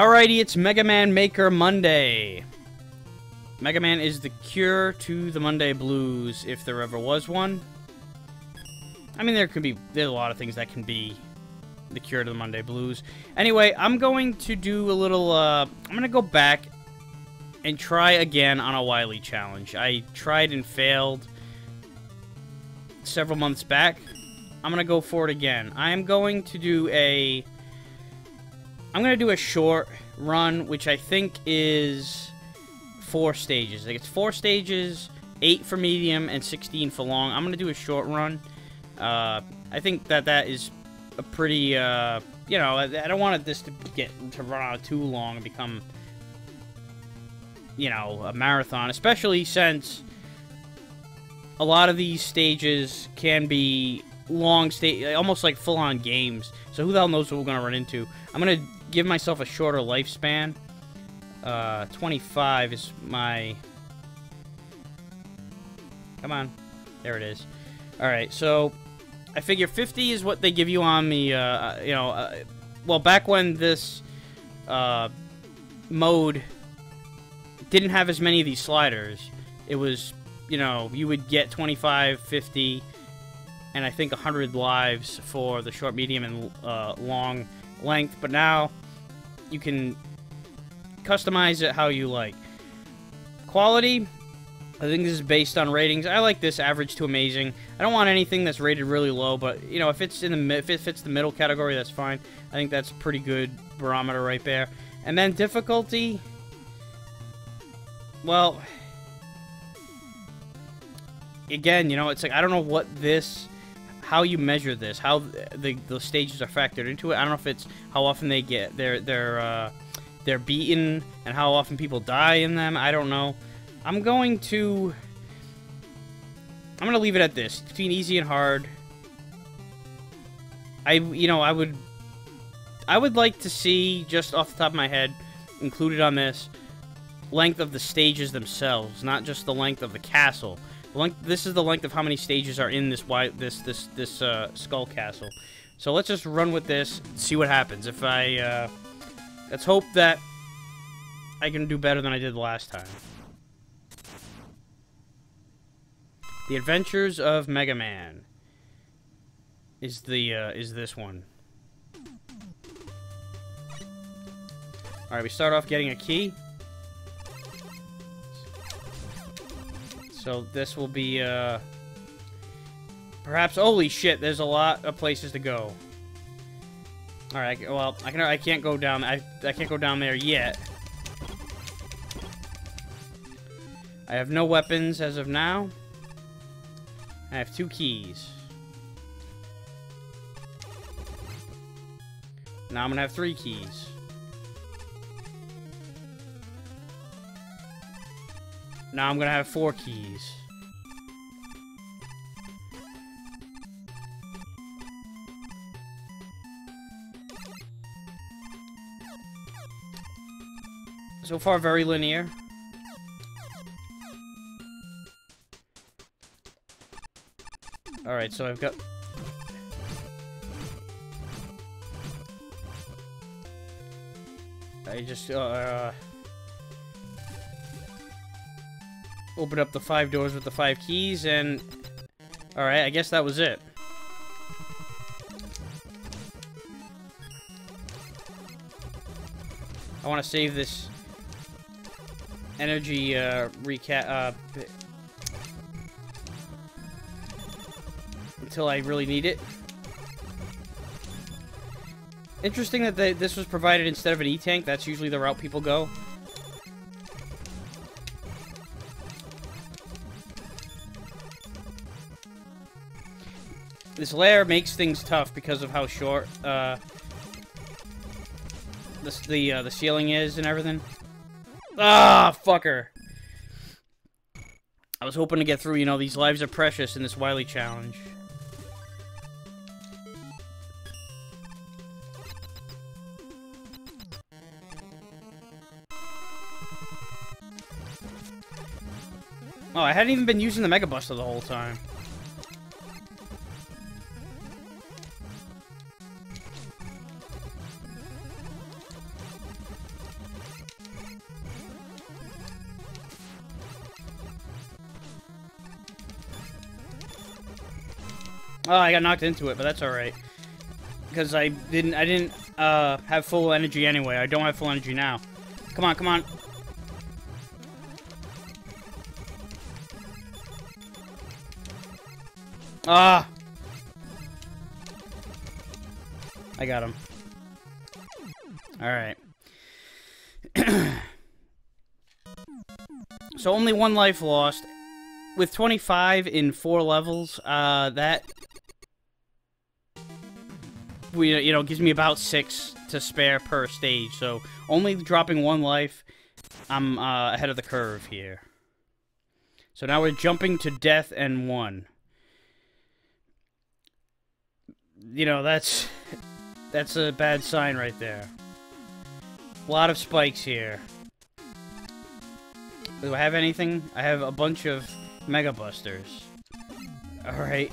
Alrighty, it's Mega Man Maker Monday. Mega Man is the cure to the Monday blues, if there ever was one. I mean, there's a lot of things that can be the cure to the Monday blues. Anyway, I'm going to do a little, I'm going to go back and try again on a Wily challenge. I tried and failed several months back. I'm going to go for it again. I'm going to do a short run, which I think is 4 stages. Like, it's 4 stages, 8 for medium, and 16 for long. I'm going to do a short run. I think that is a pretty, you know, I don't want this to run out too long and become, you know, a marathon. Especially since a lot of these stages can be long stage, almost like full-on games. So who the hell knows what we're going to run into. I'm going to give myself a shorter lifespan. 25 is my... Come on. There it is. Alright, so I figure 50 is what they give you on the, you know... well, back when this mode didn't have as many of these sliders, it was, you know, you would get 25, 50, and I think 100 lives for the short, medium, and long length, but now you can customize it how you like. Quality, I think this is based on ratings. I like this average to amazing. I don't want anything that's rated really low, but you know, if it fits the middle category, that's fine. I think that's a pretty good barometer right there. And then difficulty, well, again, you know, it's like I don't know what this, how you measure this, how the stages are factored into it. I don't know if it's how often they get they're beaten and how often people die in them. I don't know. I'm gonna leave it at this, between easy and hard. I would like to see, just off the top of my head, included on this, length of the stages themselves, not just the length of the castle. This is the length of how many stages are in this skull castle. So let's just run with this, see what happens. If I, let's hope that I can do better than I did last time. The Adventures of Mega Man is the, is this one. Alright, we start off getting a key. So this will be, perhaps, holy shit, there's a lot of places to go. Alright, well, I can't go down, I can't go down there yet. I have no weapons as of now. I have 2 keys. Now I'm gonna have 3 keys. Now I'm gonna have 4 keys. So far, very linear. Alright, so I've got... I just, open up the 5 doors with the 5 keys, and... Alright, I guess that was it. I want to save this energy, until I really need it. Interesting that this was provided instead of an E-Tank. That's usually the route people go. This layer makes things tough because of how short the ceiling is and everything. Ah, fucker! I was hoping to get through. You know, these lives are precious in this Wily challenge. Oh, I hadn't even been using the Mega Buster the whole time. Oh, I got knocked into it, but that's all right. Because I didn't have full energy anyway. I don't have full energy now. Come on, come on. Ah! I got him. Alright. So only one life lost. With 25 in 4 levels, you know, gives me about 6 to spare per stage. So only dropping 1 life, I'm ahead of the curve here. So now we're jumping to death and 1. You know, that's a bad sign right there. A lot of spikes here. Do I have anything? I have a bunch of Mega Busters. Alright.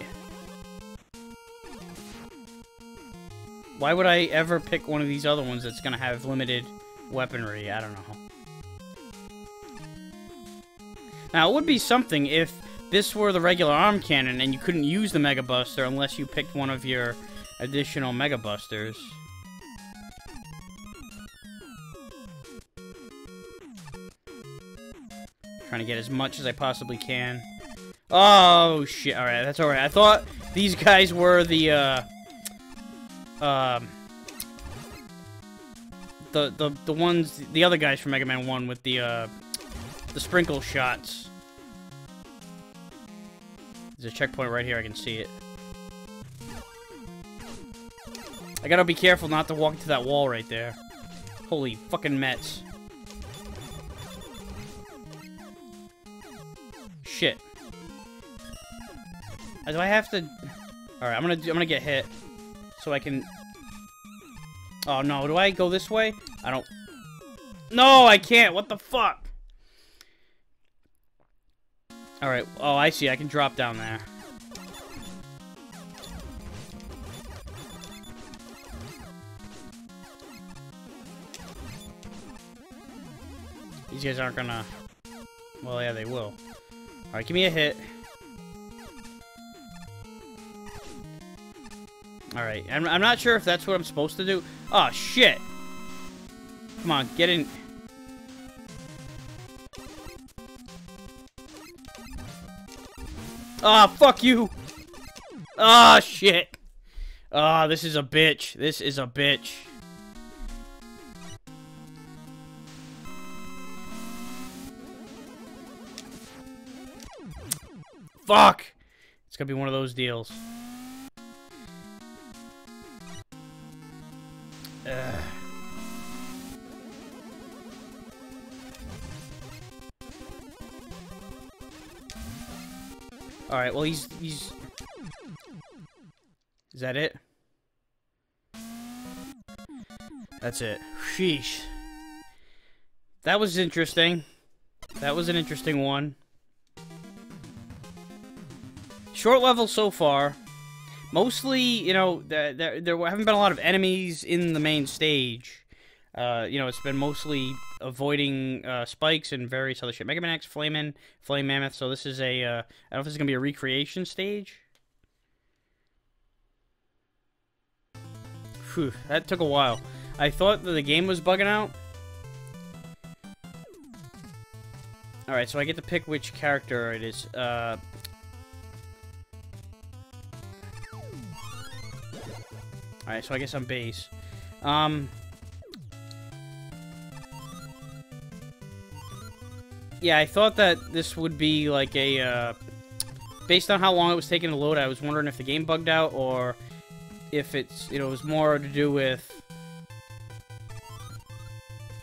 Why would I ever pick one of these other ones that's gonna have limited weaponry? I don't know. Now, it would be something if this were the regular arm cannon and you couldn't use the Mega Buster unless you picked one of your additional Mega Busters. Trying to get as much as I possibly can. Oh, shit. Alright, that's alright. I thought these guys were the ones, the other guys from Mega Man 1 with the sprinkle shots. There's a checkpoint right here, I can see it. I gotta be careful not to walk into that wall right there. Holy fucking Mets. Shit. Do I have to... Alright, I'm gonna get hit. So I can... Oh no, do I go this way? I don't... No, I can't! What the fuck? Alright, oh I see, I can drop down there. These guys aren't gonna... Well, yeah, they will. Alright, give me a hit. Alright, I'm not sure if that's what I'm supposed to do. Oh, shit! Come on, get in. Ah, fuck you! Ah, shit! Ah, this is a bitch. This is a bitch. Fuck! It's gonna be one of those deals. Ugh. All right. Well, he's. Is that it? That's it. Sheesh. That was interesting. That was an interesting one. Short level so far. Mostly, you know, there haven't been a lot of enemies in the main stage. You know, it's been mostly avoiding spikes and various other shit. Mega Man X, Flame Man, Flame Mammoth. So this is a, I don't know if this is going to be a recreation stage. Whew, that took a while. I thought that the game was bugging out. Alright, so I get to pick which character it is. Alright, so I guess I'm Bass. Yeah, I thought that this would be like a, based on how long it was taking to load, I was wondering if the game bugged out, or if it's, you know, it was more to do with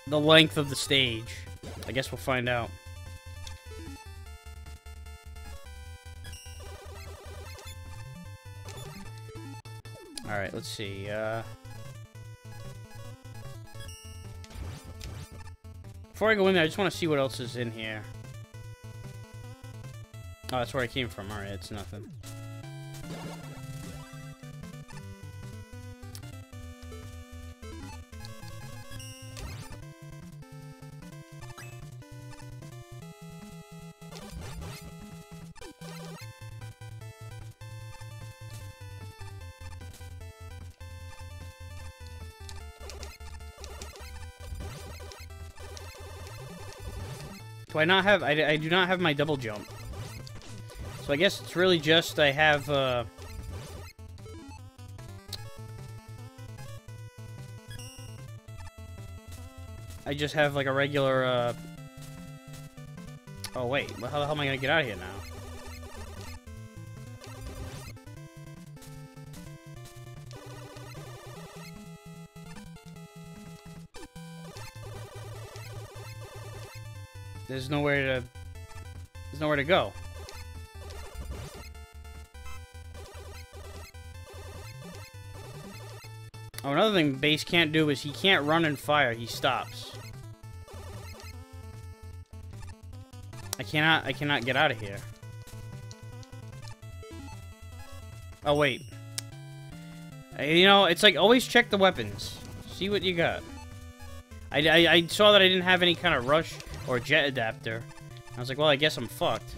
the length of the stage. I guess we'll find out. Alright, let's see, before I go in there, I just want to see what else is in here. Oh, that's where I came from. Alright, it's nothing. Do I not have... I do not have my double jump. So I guess it's really just I have... I just have like a regular... Oh wait, how the hell am I gonna get out of here now? There's nowhere to... There's nowhere to go. Oh, another thing Bass can't do is he can't run and fire. He stops. I cannot get out of here. Oh, wait. You know, it's like, always check the weapons. See what you got. I saw that I didn't have any kind of rush or jet adapter. I was like, well, I guess I'm fucked.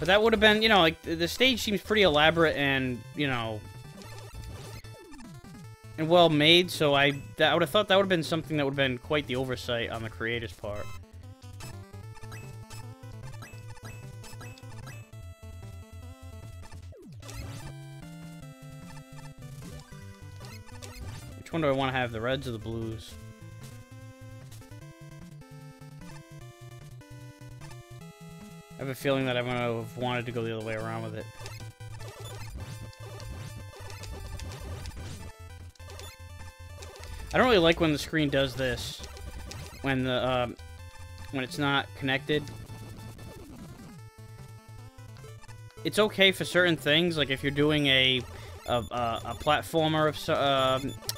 But that would have been, you know, like, the stage seems pretty elaborate and, you know, and well made, so I would have thought that would have been something that would have been quite the oversight on the creator's part. Which one do I want to have, the reds or the blues? I have a feeling that I'm going to have wanted to go the other way around with it. I don't really like when the screen does this. When the when it's not connected. It's okay for certain things, like if you're doing a platformer of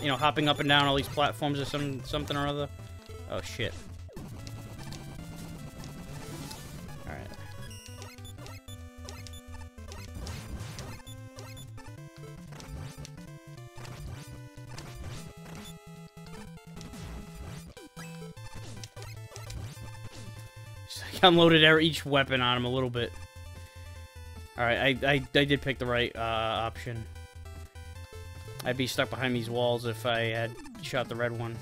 you know, hopping up and down all these platforms or something or other. Oh shit. Unloaded each weapon on him a little bit. Alright, I did pick the right option. I'd be stuck behind these walls if I had shot the red one.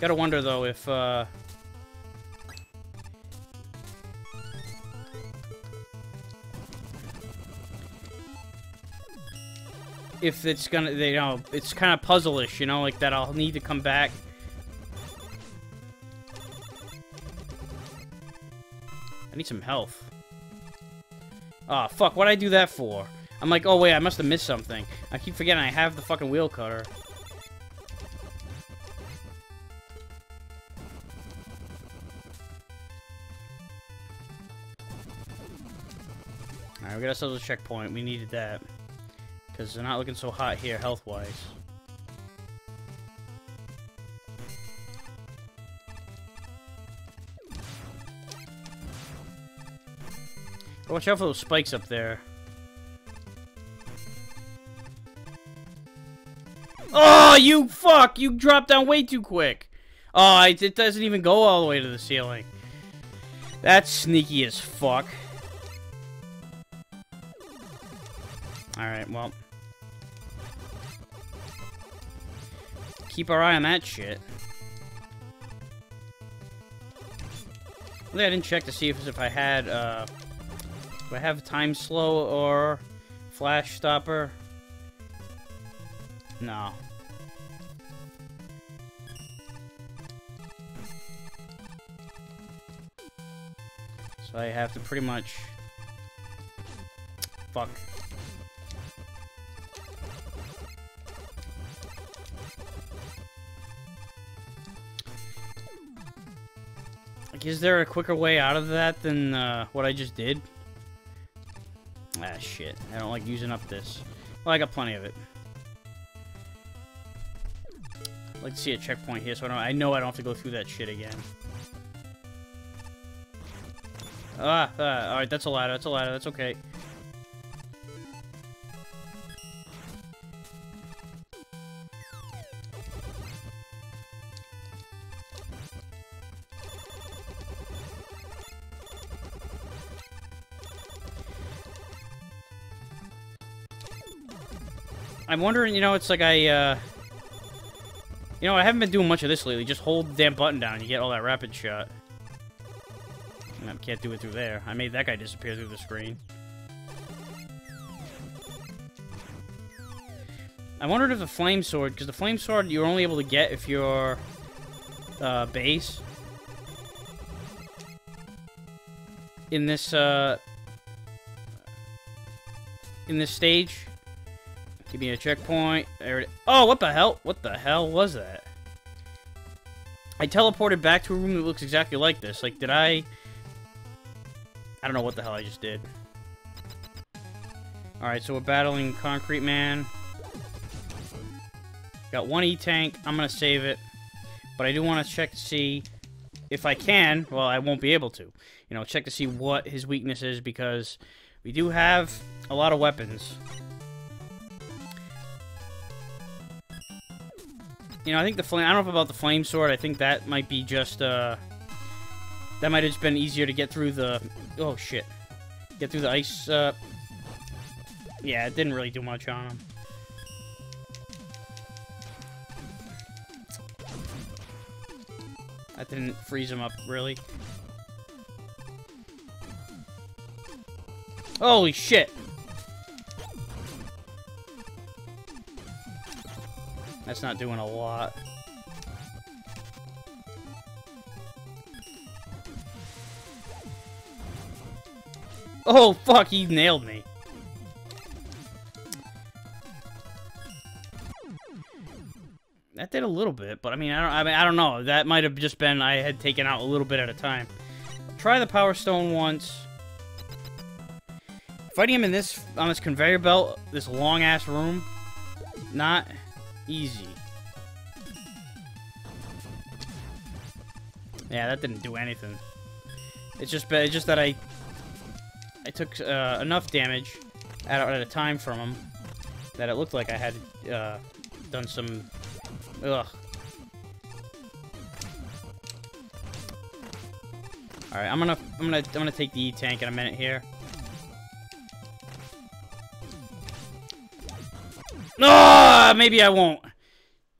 Gotta wonder, though, if... if it's gonna... You know, it's kind of puzzle-ish, you know? Like, that I'll need to come back... I need some health. Ah, oh, fuck, what'd I do that for? I'm like, oh wait, I must have missed something. I keep forgetting I have the fucking wheel cutter. Alright, we got ourselves a checkpoint. We needed that. Because they're not looking so hot here, health-wise. Watch out for those spikes up there. Oh, you fuck! You dropped down way too quick. Oh, it doesn't even go all the way to the ceiling. That's sneaky as fuck. Alright, well. Keep our eye on that shit. I didn't check to see if I had, do I have time slow or flash stopper? No. So I have to pretty much... Fuck. Like, is there a quicker way out of that than what I just did? Ah, shit. I don't like using up this. Well, I got plenty of it. I'd like to see a checkpoint here, so I know I don't have to go through that shit again. Alright, that's a ladder, that's okay. I'm wondering, you know, it's like you know, I haven't been doing much of this lately. Just hold the damn button down and you get all that rapid shot. I can't do it through there. I made that guy disappear through the screen. I wondered if the flame sword, because the flame sword you're only able to get if you're Bass. In this stage. Give me a checkpoint. There it is. Oh, what the hell? What the hell was that? I teleported back to a room that looks exactly like this. Like, did I don't know what the hell I just did. Alright, so we're battling Concrete Man. Got one E-Tank. I'm gonna save it. But I do want to check to see if I can. Well, I won't be able to. You know, check to see what his weakness is, because we do have a lot of weapons. You know, I think the flame... I don't know about the flame sword. I think that might be just, that might have just been easier to get through the... Oh, shit. Get through the ice, yeah, it didn't really do much on him. That didn't freeze him up, really. Holy shit! That's not doing a lot. Oh, fuck, he nailed me. That did a little bit, but I mean, I don't know. That might have just been I had taken out a little bit at a time. I'll try the power stone once. Fighting him in this on this conveyor belt, this long ass room, not easy. Yeah, that didn't do anything. It's just that I took enough damage at a time from him that it looked like I had done some. Ugh. All right, I'm gonna take the E-Tank in a minute here. No, maybe I won't.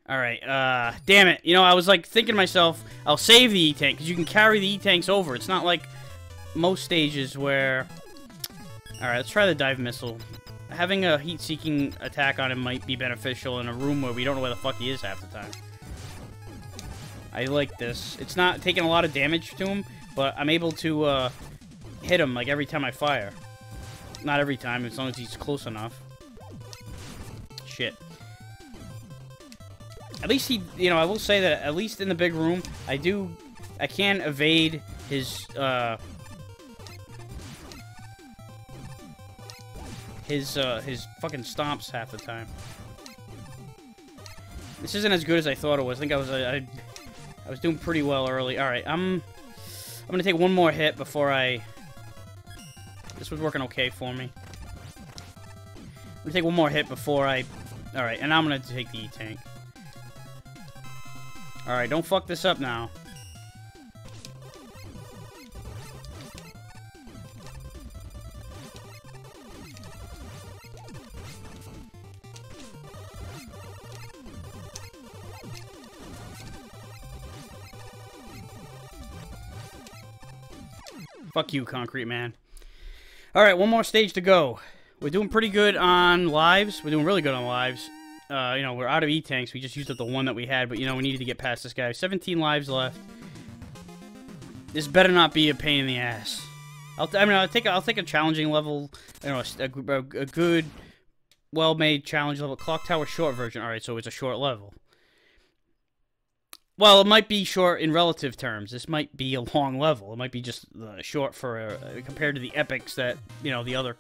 All right, damn it. You know, I was like thinking to myself, I'll save the E-Tank because you can carry the E-Tanks over. It's not like most stages where. All right, let's try the dive missile. Having a heat-seeking attack on him might be beneficial in a room where we don't know where the fuck he is half the time. I like this. It's not taking a lot of damage to him, but I'm able to hit him like every time I fire. Not every time, as long as he's close enough. Shit. At least he, you know, I will say that at least in the big room, I can evade his fucking stomps half the time. This isn't as good as I thought it was. I think I was doing pretty well early. All right, I'm gonna take one more hit before I. This was working okay for me. I'm gonna take one more hit before I. All right, and I'm gonna take the E-Tank. All right, don't fuck this up now. Fuck you, Concrete Man. Alright, one more stage to go. We're doing pretty good on lives. We're doing really good on lives. You know, we're out of E-Tanks. We just used up the one that we had, but, you know, we needed to get past this guy. 17 lives left. This better not be a pain in the ass. I'll take a challenging level, you know, a good, well-made challenge level. Clock Tower short version. Alright, so it's a short level. Well, it might be short in relative terms. This might be a long level. It might be just short for compared to the epics that, you know, the other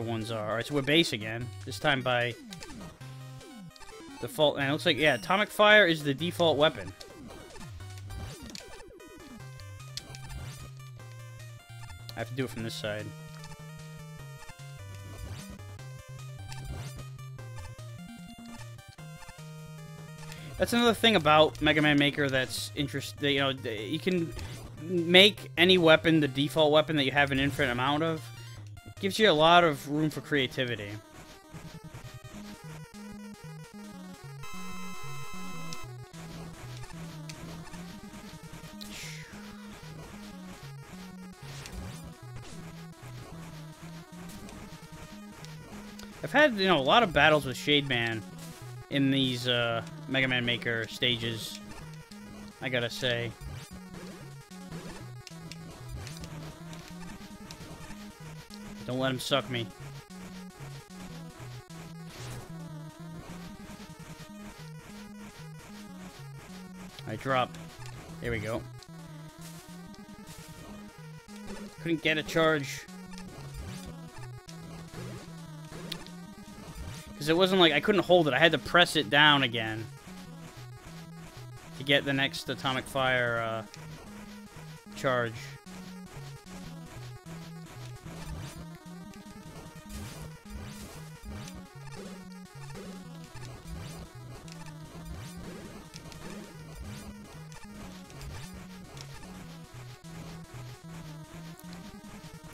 ones are. All right, so we're Bass again. This time by default, and it looks like, yeah, Atomic Fire is the default weapon. I have to do it from this side. That's another thing about Mega Man Maker that's interesting. You know, you can make any weapon the default weapon that you have an infinite amount of. It gives you a lot of room for creativity. I've had, you know, a lot of battles with Shade Man in these Mega Man Maker stages, I gotta say. Don't let him suck me. I drop. There we go. Couldn't get a charge. Because it wasn't like I couldn't hold it. I had to press it down again to get the next Atomic Fire charge.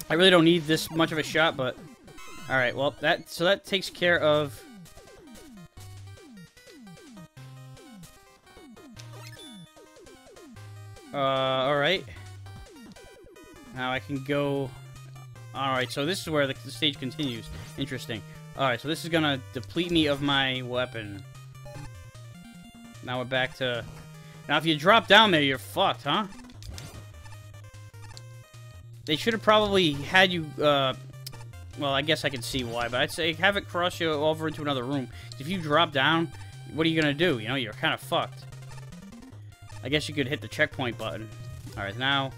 I really don't need this much of a shot, but... Alright, well, that takes care of... Alright. Now I can go... Alright, so this is where the stage continues. Interesting. Alright, so this is gonna deplete me of my weapon. Now we're back to... Now if you drop down there, you're fucked, huh? They should have probably had you, well, I guess I can see why, but I'd say have it cross you over into another room. If you drop down, what are you going to do? You know, you're kind of fucked. I guess you could hit the checkpoint button. Alright, now,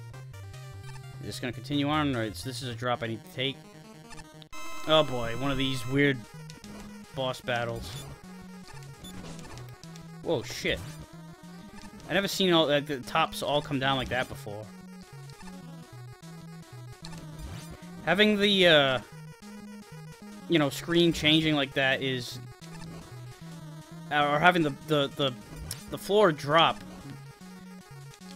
is this going to continue on, or this is a drop I need to take? Oh boy, one of these weird boss battles. Whoa, shit. I've never seen all the tops all come down like that before. Having the, you know, screen changing like that is... Or having the floor drop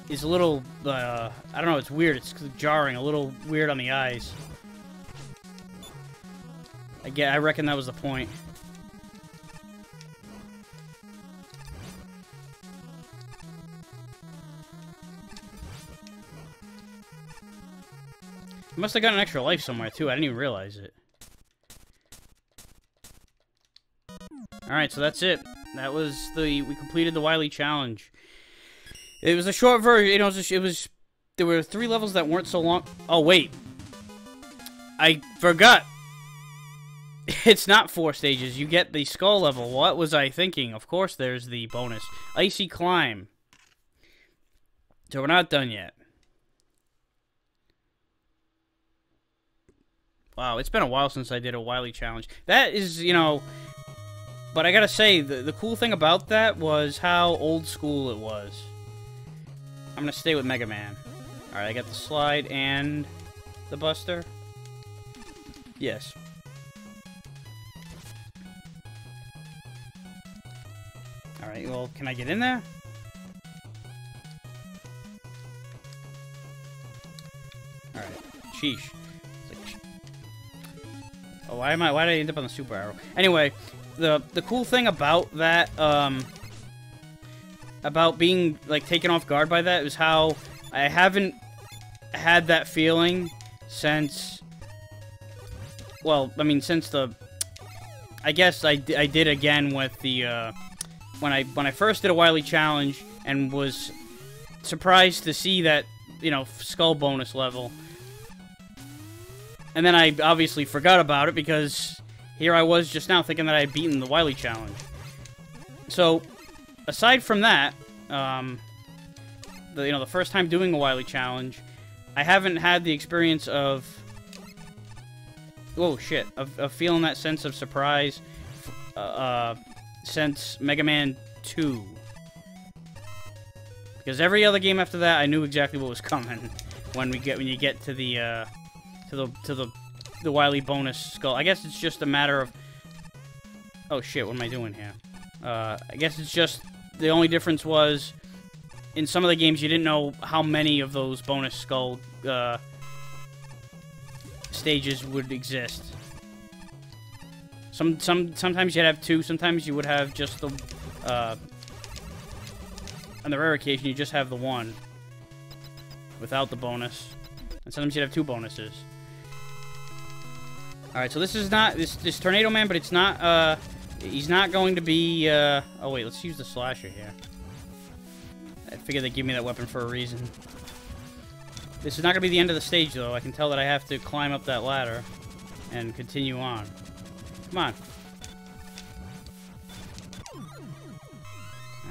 is a little, I don't know, it's weird. It's jarring, a little weird on the eyes. Again, I reckon that was the point. I must have got an extra life somewhere, too. I didn't even realize it. Alright, so that's it. That was the... We completed the Wily Challenge. It was a short version. You know, it was... There were 3 levels that weren't so long... Oh, wait. I forgot. It's not 4 stages. You get the skull level. What was I thinking? Of course, there's the bonus. Icy Climb. So we're not done yet. Wow, it's been a while since I did a Wily Challenge. That is, you know... But I gotta say, the cool thing about that was how old school it was. I'm gonna stay with Mega Man. Alright, I got the slide and... the Buster. Yes. Alright, well, can I get in there? Alright, sheesh. Oh, why did I end up on the super arrow? Anyway, the cool thing about that, about being, like, taken off guard by that is how I haven't had that feeling since, well, I mean, since the, I guess I did again with the, when I first did a Wily Challenge and was surprised to see that, you know, skull bonus level. And then I obviously forgot about it because here I was just now thinking that I had beaten the Wily Challenge. So, aside from that, you know, the first time doing a Wily Challenge, I haven't had the experience of... Whoa, shit. Of feeling that sense of surprise since Mega Man 2. Because every other game after that, I knew exactly what was coming when you get to the... To the Wily bonus skull. I guess it's just a matter of... Oh, shit, what am I doing here? I guess it's just... The only difference was... In some of the games, you didn't know how many of those bonus skull... stages would exist. Sometimes you'd have 2. Sometimes you would have just the... on the rare occasion, you just have the 1. Without the bonus. And sometimes you'd have 2 bonuses. Alright, so this is not... This Tornado Man, but it's not... he's not going to be... oh, wait. Let's use the slasher here. I figured they'd give me that weapon for a reason. This is not going to be the end of the stage, though. I can tell that I have to climb up that ladder and continue on. Come on.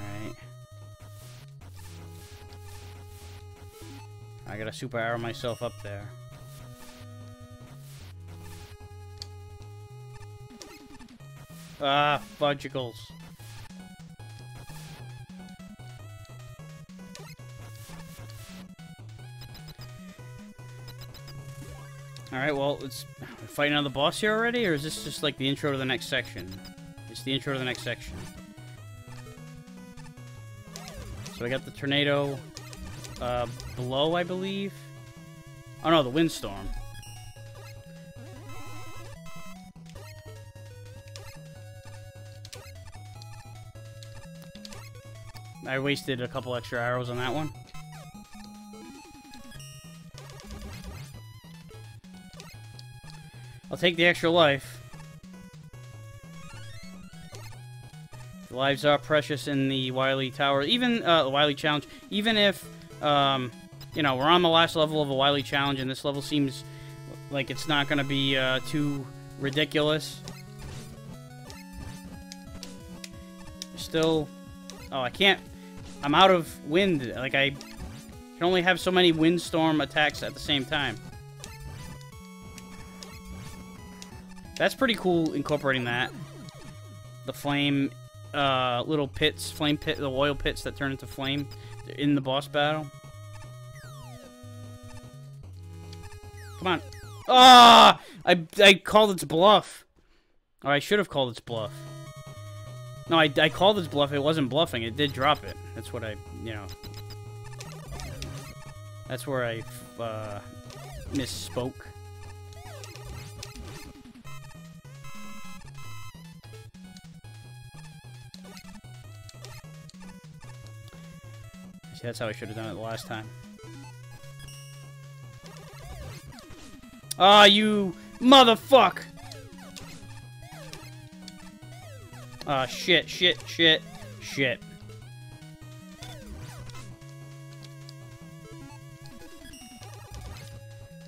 Alright. I gotta super arrow myself up there. Ah, fudgicles. Alright, well, it's fighting another boss here already, or is this just like the intro to the next section? It's the intro to the next section. So I got the tornado blow, I believe. Oh no, the windstorm. I wasted a couple extra arrows on that one. I'll take the extra life. The lives are precious in the Wily Tower. Even the Wily Challenge. Even if, you know, we're on the last level of a Wily Challenge and this level seems like it's not going to be too ridiculous. Still... Oh, I can't... I'm out of wind. Like, I can only have so many windstorm attacks at the same time. That's pretty cool, incorporating that. The flame, little pits, flame pit, the oil pits that turn into flame in the boss battle. Come on. Ah! Oh, I called its bluff. Or I should have called its bluff. No, I called this bluff. It wasn't bluffing. It did drop it. That's what I, you know. That's where I misspoke. See, that's how I should have done it the last time. Ah, you motherfucker! Ah, shit, shit, shit, shit.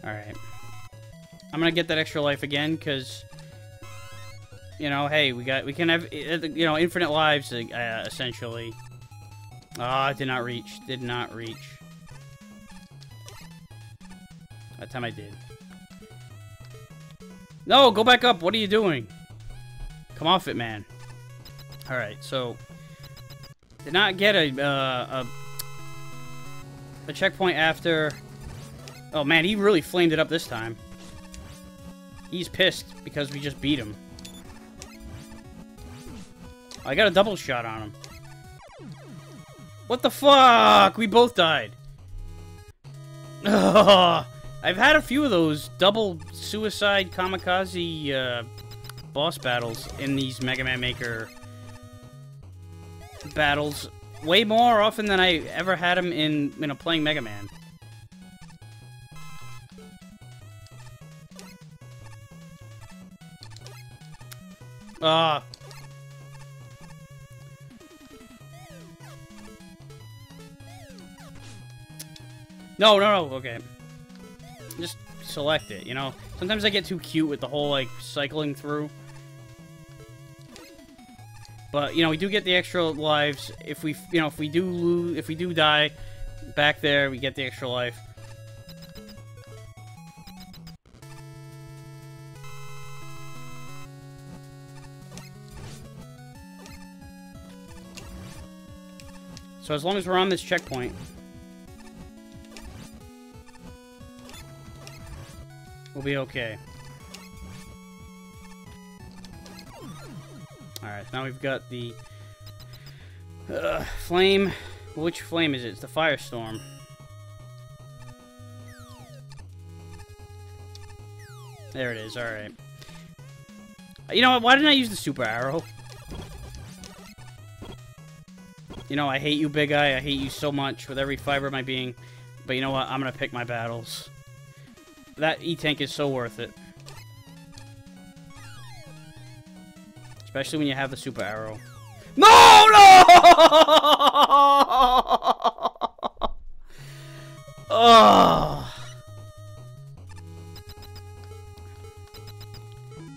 Alright. I'm gonna get that extra life again, because... You know, hey, we can have, you know, infinite lives, essentially. Ah, did not reach. Did not reach. That time I did. No, go back up! What are you doing? Come off it, man. Alright, so, did not get a checkpoint after, oh man, he really flamed it up this time. He's pissed because we just beat him. I got a double shot on him. What the fuck? We both died. Ugh. I've had a few of those double suicide kamikaze boss battles in these Mega Man Maker battles way more often than I ever had him in, you know, playing Mega Man. Ah. No, no, no, okay. Just select it, you know? Sometimes I get too cute with the whole, like, cycling through. But you know, we do get the extra lives if we, you know, if we do die back there, we get the extra life. So as long as we're on this checkpoint, we'll be okay. Alright, now we've got the flame. Which flame is it? It's the firestorm. There it is, alright. You know what? Why didn't I use the super arrow? You know, I hate you, big guy. I hate you so much with every fiber of my being. But you know what? I'm gonna pick my battles. That E-Tank is so worth it. Especially when you have the super arrow. No! Oh.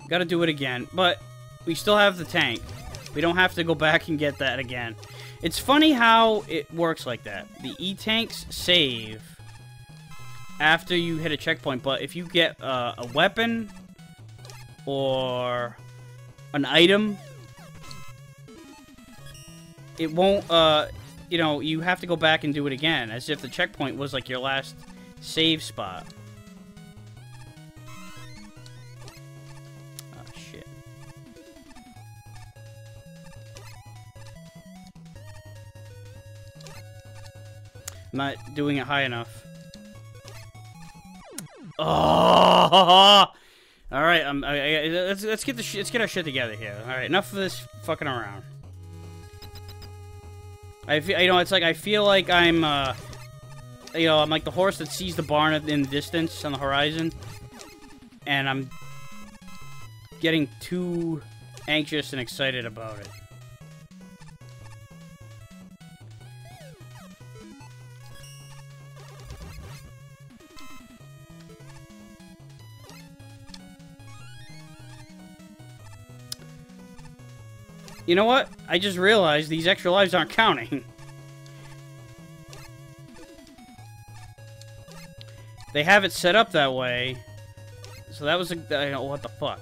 Gotta do it again, but we still have the tank. We don't have to go back and get that again. It's funny how it works like that. The E-tanks save after you hit a checkpoint, but if you get a weapon or an item, it won't, you know, you have to go back and do it again, as if the checkpoint was like your last save spot. Oh, shit. I'm not doing it high enough. Oh! All right, let's get our shit together here. All right, enough of this fucking around. You know, it's like, I feel like I'm, you know, I'm like the horse that sees the barn in the distance on the horizon, and I'm getting too anxious and excited about it. You know what? I just realized these extra lives aren't counting. They have it set up that way. So that was a... what the fuck?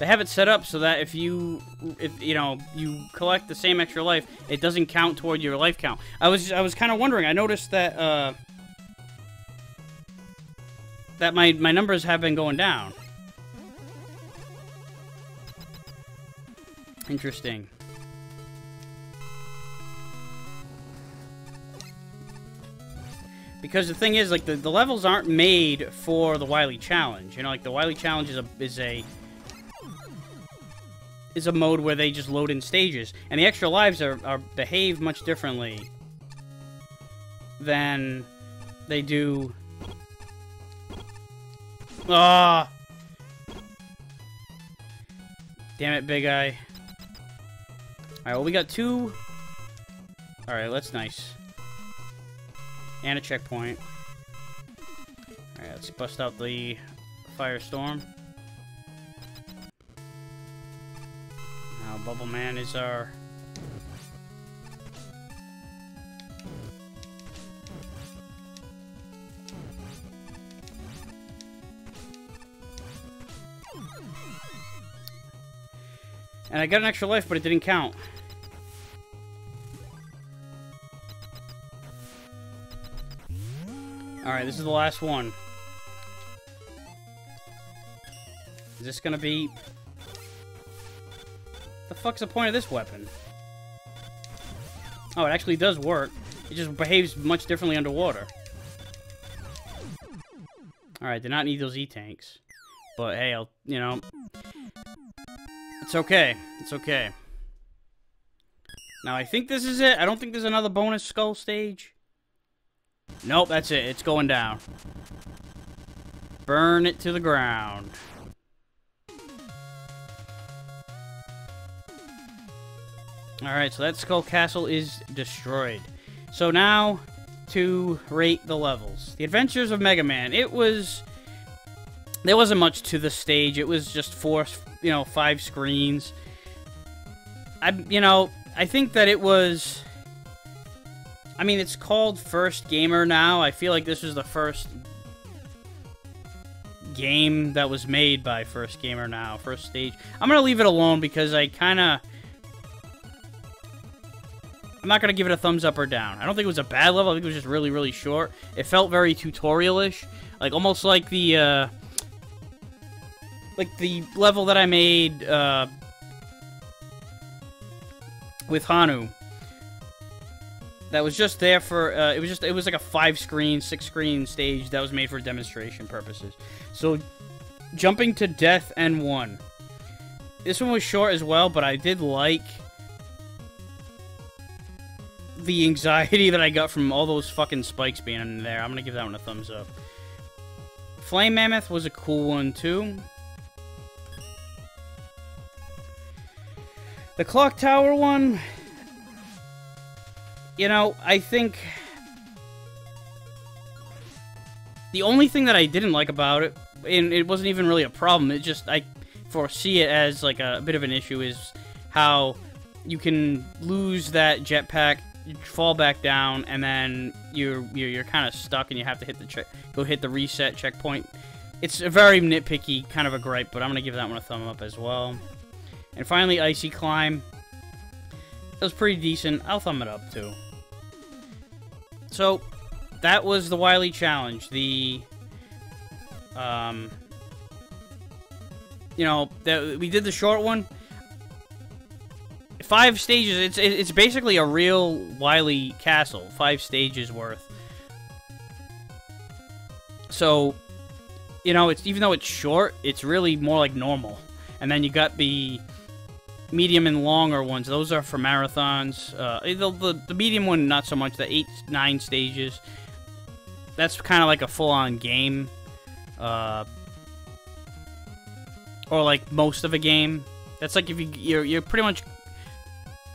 They have it set up so that if you... you know, you collect the same extra life, it doesn't count toward your life count. I was kind of wondering. I noticed that, that my numbers have been going down. Interesting. Because the thing is, like, the levels aren't made for the Wily Challenge. You know, like, the Wily Challenge is a mode where they just load in stages. And the extra lives are behave much differently than they do... Ah! Damn it, big eye. Alright, well, we got two. Alright, that's nice. And a checkpoint. Alright, let's bust out the firestorm. Now, Bubble Man is our... And I got an extra life, but it didn't count. Alright, this is the last one. Is this gonna be... The fuck's the point of this weapon? Oh, it actually does work. It just behaves much differently underwater. Alright, did not need those E-tanks. But hey, I'll... you know... It's okay. It's okay. Now, I think this is it. I don't think there's another bonus skull stage. Nope, that's it. It's going down. Burn it to the ground. Alright, so that skull castle is destroyed. So now, to rate the levels. The Adventures of Mega Man. It was... There wasn't much to the stage. It was just four... you know, 5 screens. You know, I think that it was... I mean, it's called First Gamer Now. I feel like this is the first game that was made by First Gamer Now, first stage. I'm gonna leave it alone because I kinda... I'm not gonna give it a thumbs up or down. I don't think it was a bad level. I think it was just really, really short. It felt very tutorial-ish. Like, almost like the, like the level that I made with Hanu, that was just there for it was like a 5-screen, 6-screen stage that was made for demonstration purposes. So, jumping to Death N1. This one was short as well, but I did like the anxiety that I got from all those fucking spikes being in there. I'm gonna give that one a thumbs up. Flame Mammoth was a cool one too. The Clock Tower one, you know, I think the only thing that I didn't like about it, and it wasn't even really a problem, it just, I foresee it as like a bit of an issue, is how you can lose that jetpack, fall back down, and then you're kind of stuck, and you have to hit the go hit the reset checkpoint. It's a very nitpicky kind of a gripe, but I'm gonna give that one a thumb up as well. And finally, Icy Climb. That was pretty decent. I'll thumb it up too. So that was the Wily Challenge. The you know, that we did the short one. 5 stages. It's basically a real Wily castle. 5 stages worth. So, you know, it's, even though it's short, it's really more like normal. And then you got the medium and longer ones. Those are for marathons. The medium one, not so much. The 8, 9 stages. That's kind of like a full-on game. Or like most of a game. That's like if you're pretty much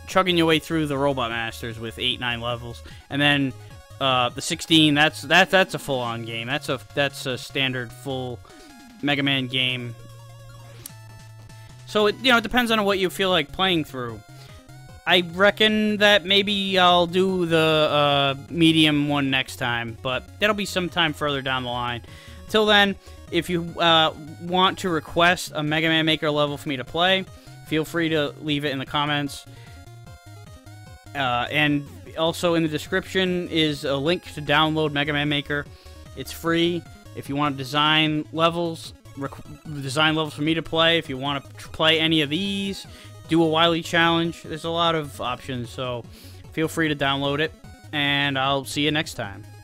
chugging your way through the Robot Masters with 8, 9 levels, and then the 16. That's a full-on game. That's a standard full Mega Man game. So it, you know, it depends on what you feel like playing through. I reckon that maybe I'll do the medium one next time, but that'll be sometime further down the line. Till then, if you want to request a Mega Man Maker level for me to play, feel free to leave it in the comments. And also in the description is a link to download Mega Man Maker. It's free. If you want to design levels, for me to play, if you want to play any of these, do a Wily Challenge, there's a lot of options, so feel free to download it, and I'll see you next time.